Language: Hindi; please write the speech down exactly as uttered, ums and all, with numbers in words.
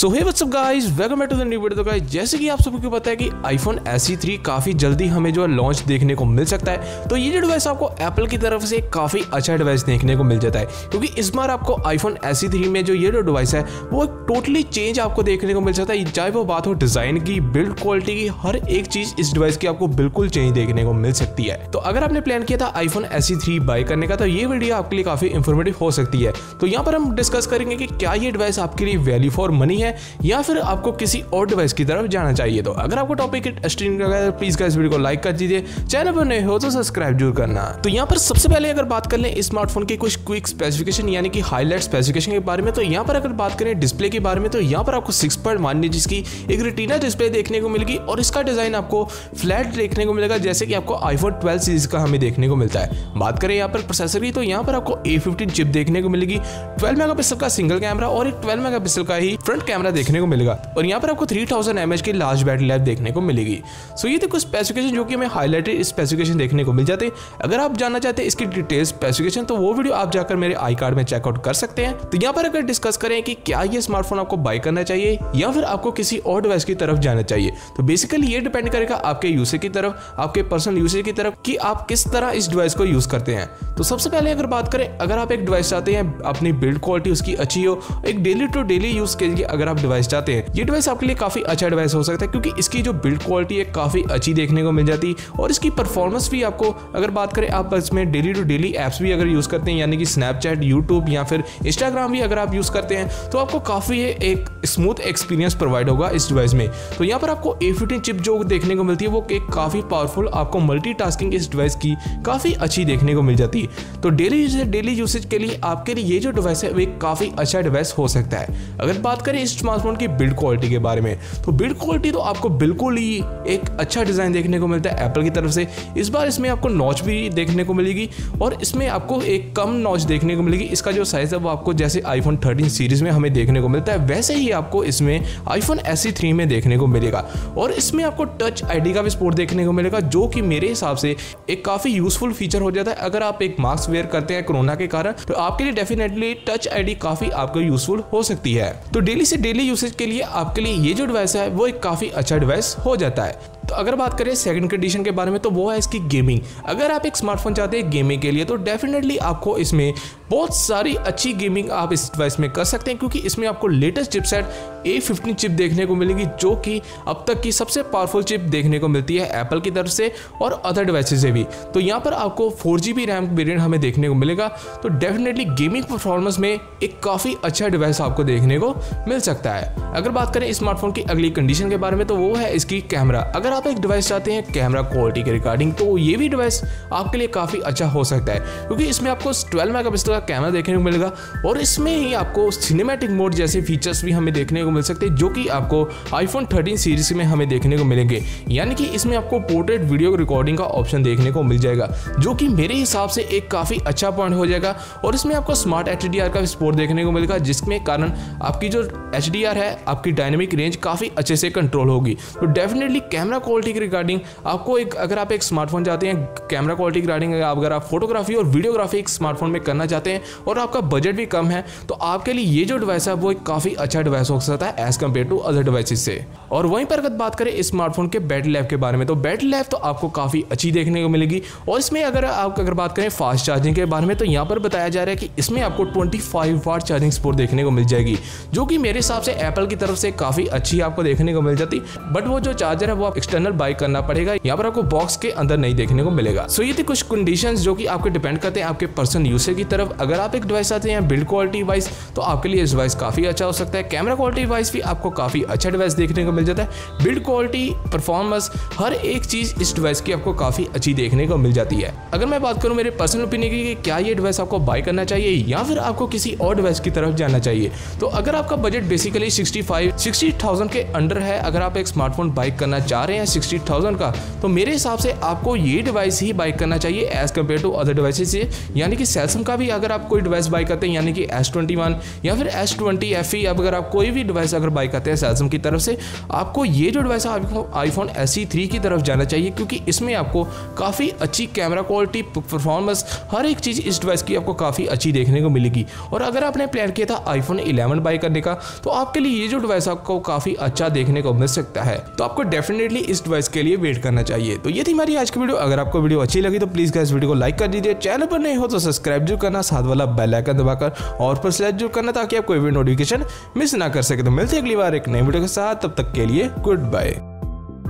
So hey what's up guys, welcome back to the new video. तो गाइस, जैसे कि आप सबको पता है कि आईफोन एस ई थ्री काफ़ी जल्दी हमें जो है लॉन्च देखने को मिल सकता है। तो ये जो डिवाइस आपको एप्पल की तरफ से काफ़ी अच्छा डिवाइस देखने को मिल जाता है, क्योंकि इस बार आपको आईफोन एस ई थ्री में जो ये जो डिवाइस है वो टोटली चेंज आपको देखने को मिल सकता है। चाहे वो बात हो डिज़ाइन की, बिल्ड क्वालिटी की, हर एक चीज़ इस डिवाइस की आपको बिल्कुल चेंज देखने को मिल सकती है। तो अगर आपने प्लान किया था iPhone S E three buy करने का, तो ये वीडियो आपके लिए काफ़ी इंफॉर्मेटिव हो सकती है। तो यहाँ पर हम डिस्कस करेंगे कि क्या ये डिवाइस आपके लिए वैल्यू फॉर मनी है या फिर आपको किसी और डिवाइस की तरफ जाना चाहिए। तो अगर आपको टॉपिक इंटरेस्टिंग लगा है प्लीज गाइस वीडियो को लाइक कर दीजिए, चैनल पर नए हो तो सब्सक्राइब जरूर करना। तो यहाँ पर सबसे पहले अगर बात कर लें स्मार्टफोन के कुछ क्विक स्पेसिफिकेशन यानी कि हाईलाइट स्पेसिफिकेशन के बारे में, तो यहाँ पर अगर बात करें डिस्प्ले के बारे में, तो यहाँ पर आपको सिक्स पॉइंट वन इंच की एक रेटिना डिस्प्ले देखने को मिलेगी और इसका डिजाइन आपको फ्लैट देखने को मिलेगा, जैसे कि आपको आईफोन ट्वेल्व सीरीज का हमें देखने को मिलता है। बात करें यहाँ पर प्रोसेसर की, तो यहाँ पर आपको ए फिफ्टीन चिप देखने को मिलेगी, ट्वेल्व मेगा पिक्सल का सिंगल कैमरा और एक ट्वेल्व मेगा पिक्सल का ही फ्रंट कैमरा देखने को मिलेगा और यहाँ पर आपको तीन हज़ार एम ए एच की लार्ज बैटरी लाइफ देखने को मिलेगी। सो ये थे कुछ स्पेसिफिकेशन जो कि हमें हाईलाइटेड स्पेसिफिकेशन देखने को मिल जाते हैं। अगर आप जानना चाहते हैं इसकी डिटेल स्पेसिफिकेशन, तो वो वीडियो आप जाकर मेरे आई कार्ड में चेकआउट कर सकते हैं। तो यहाँ पर अगर डिस्कस करें कि क्या ये स्मार्टफोन आपको बाय करना चाहिए या फिर आपको किसी और डिवाइस की तरफ जाना चाहिए, तो बेसिकली ये डिपेंड करेगा आपके यूसेज की तरफ, आपके पर्सनल यूसेज की तरफ कि आप किस तरह इस डिवाइस को यूज करते हैं। तो सबसे पहले अगर बात करें, अगर आप एक डिवाइस चाहते हैं अपनी बिल्ड क्वालिटी उसकी अच्छी हो, एक डेली टू डेली यूज के लिए अगर आप डिवाइस चाहते हैं, ये डिवाइस आपके लिए काफी अच्छा डिवाइस हो सकता है, क्योंकि इसकी जो बिल्ड क्वालिटी है काफी अच्छी देखने को मिल जाती है और इसकी परफॉर्मेंस भी आपको अगर बात करें, आप इसमें डेली टू डेली ऐप्स भी अगर यूज करते हैं यानी कि स्नैपचैट, यूट्यूब या फिर इंस्टाग्राम भी अगर आप यूज करते हैं, तो आपको काफी एक स्मूथ एक्सपीरियंस प्रोवाइड होगा इस डिवाइस में। तो यहाँ पर आपको ए फिफ्टीन चिप जो देखने को मिलती है वो एक काफी पावरफुल, आपको मल्टीटास्किंग इस डिवाइस की काफी अच्छी देखने को मिल जाती है। तो डेली डेली यूसेज के लिए आपके लिए ये जो डिवाइस है वो एक काफी अच्छा डिवाइस हो सकता है। अगर बात करें इस स्मार्टफोन की बिल्ड क्वालिटी के बारे में, तो बिल्ड क्वालिटी तो आपको बिल्कुल ही एक अच्छा डिजाइन देखने को मिलता है एप्पल की तरफ से। इस बार इसमें आपको नॉच भी देखने को मिलेगी और इसमें आपको एक कम नॉच देखने को मिलेगी। इसका जो साइज है वो आपको जैसे आईफोन थर्टीन सीरीज में हमें देखने को मिलता है, वैसे ही आपको इसमें आईफोन एसई थ्री में देखने को मिलेगा और इसमें आपको टच आईडी का भी सपोर्ट देखने को मिलेगा, जो कि मेरे हिसाब से एक काफी यूजफुल फीचर हो जाता है। अगर आप एक मास्क वेयर करते हैं कोरोना के कारण, तो आपके लिए डेफिनेटली टच आईडी काफी आपको यूजफुल हो सकती है। तो डेली से डेली यूसेज के लिए आपके लिए ये जो डिवाइस है वो एक काफी अच्छा डिवाइस हो जाता है। तो अगर बात करें सेकंड कंडीशन के बारे में, तो वो है इसकी गेमिंग। अगर आप एक स्मार्टफोन चाहते हैं गेमिंग के लिए, तो डेफिनेटली आपको इसमें बहुत सारी अच्छी गेमिंग आप इस डिवाइस में कर सकते हैं, क्योंकि इसमें आपको latest chipset A fifteen chip देखने को मिलेगी, जो कि अब तक की सबसे पावरफुल चिप देखने को मिलती है एप्पल की तरफ से और अदर डिवाइसेज से भी। तो यहाँ पर आपको four G B RAM variant हमें देखने को मिलेगा, तो डेफिनेटली गेमिंग परफॉर्मेंस में एक काफ़ी अच्छा डिवाइस आपको देखने को मिल सकता है। अगर बात करें स्मार्टफोन की अगली कंडीशन के बारे में, तो वो है इसकी कैमरा। अगर आप एक डिवाइस चाहते हैं कैमरा क्वालिटी के रिगार्डिंग, तो ये भी डिवाइस आपके लिए काफ़ी अच्छा हो सकता है, क्योंकि इसमें आपको ट्वेल्व मेगा पिक्सल का कैमरा देखने को मिलेगा और इसमें ही आपको सिनेमैटिक मोड जैसे फीचर्स भी हमें देखने को मिल सकते हैं, जो कि आपको आईफोन थर्टीन सीरीज में हमें देखने को मिलेंगे। यानी कि इसमें आपको पोर्ट्रेट वीडियो रिकॉर्डिंग का ऑप्शन देखने को मिल जाएगा, जो कि मेरे हिसाब से एक काफ़ी अच्छा पॉइंट हो जाएगा और इसमें आपको स्मार्ट एच डी आर का सपोर्ट देखने को मिलेगा, जिसमें कारण आपकी जो एच डी आर है आपकी डायनेमिक रेंज काफ़ी अच्छे से कंट्रोल होगी। तो डेफिनेटली कैमरा क्वालिटी के रिगार्डिंग आपको एक, अगर आप एक स्मार्टफोन चाहते हैं कैमरा क्वालिटी के रिगार्डिंग, अगर आप फोटोग्राफी और वीडियोग्राफी एक स्मार्टफोन में करना चाहते हैं और आपका बजट भी कम है, तो आपके लिए ये जो डिवाइस है वो एक काफ़ी अच्छा डिवाइस हो सकता है as compare to other devices से। और वहीं पर अगर बात करें स्मार्टफोन के बैटरी लाइफ के बारे में, तो बैटरी लाइफ तो आपको काफ़ी अच्छी देखने को मिलेगी और इसमें अगर आप अगर बात करें फास्ट चार्जिंग के बारे में, तो यहाँ पर बताया जा रहा है कि इसमें आपको twenty five watt charging support देखने को मिल जाएगी, जो कि मेरे हिसाब से एप्पल की तरफ से काफ़ी अच्छी आपको देखने को मिल जाती। बट वो जो चार्जर है वो आप एक्सटर्नल बाय करना पड़ेगा, यहाँ पर आपको बॉक्स के अंदर नहीं देखने को मिलेगा। सो ये थे कुछ कंडीशंस जो कि आपके डिपेंड करते हैं आपके पर्सनल यूसेज की तरफ। अगर आप एक डिवाइस चाहते हैं बिल्ड क्वालिटी वाइज, तो आपके लिए डिवाइस काफ़ी अच्छा हो सकता है। कैमरा क्वालिटी वाइज भी आपको काफ़ी अच्छा डिवाइस देखने को मिल जाता है। बिल्ड क्वालिटी, परफॉर्मेंस, हर एक चीज़ इस डिवाइस की आपको काफ़ी अच्छी देखने को मिल जाती है। अगर मैं बात करूँ मेरे पर्सनल ओपिनियन की, क्या ये डिवाइस आपको बाय करना चाहिए या फिर आपको किसी और डिवाइस की तरफ जाना चाहिए, तो अगर आपका budget basically sixty five sixty thousand के अंडर है, अगर आप एक स्मार्टफोन बाय करना चाह रहे हैं, या सिक्सटी थाउजेंड का, तो मेरे हिसाब से आपको ये डिवाइस ही बाई करना चाहिए as compare to other devices से। यानी कि सैमसंग का भी अगर आप कोई डिवाइस बाई करते हैं यानी कि एस ट्वेंटी वन या फिर एस ट्वेंटी एफ ई, अब अगर आप कोई भी डिवाइस अगर बाई करते हैं सैमसंग की तरफ से, आपको ये जो डिवाइस है आपको आईफोन एस ई थ्री की तरफ जाना चाहिए, क्योंकि इसमें आपको काफ़ी अच्छी कैमरा क्वालिटी, परफॉर्मेंस, हर एक चीज़ इस डिवाइस की आपको काफ़ी अच्छी देखने को मिलेगी। और अगर आपने प्लान किया था आईफोन इलेवन बाई करने का, तो आपके लिए ये जो डिवाइस आपको काफ़ी अच्छा देखने को मिल सकता है, तो आपको डेफिनेटली इस डिवाइस के लिए वेट करना चाहिए। तो ये थी हमारी आज की वीडियो। अगर आपको वीडियो अच्छी लगी तो प्लीज़ इस वीडियो को लाइक कर दीजिए, चैनल पर नहीं हो तो सब्सक्राइब जरूर करना, साथ वाला बेल आइकन दबाकर और पर सेलेक्ट जरूर करना ताकि आप कोई भी नोटिफिकेशन मिस ना कर सके। तो मिलते हैं अगली बार एक नई वीडियो के साथ, तब तक के लिए गुड बाय।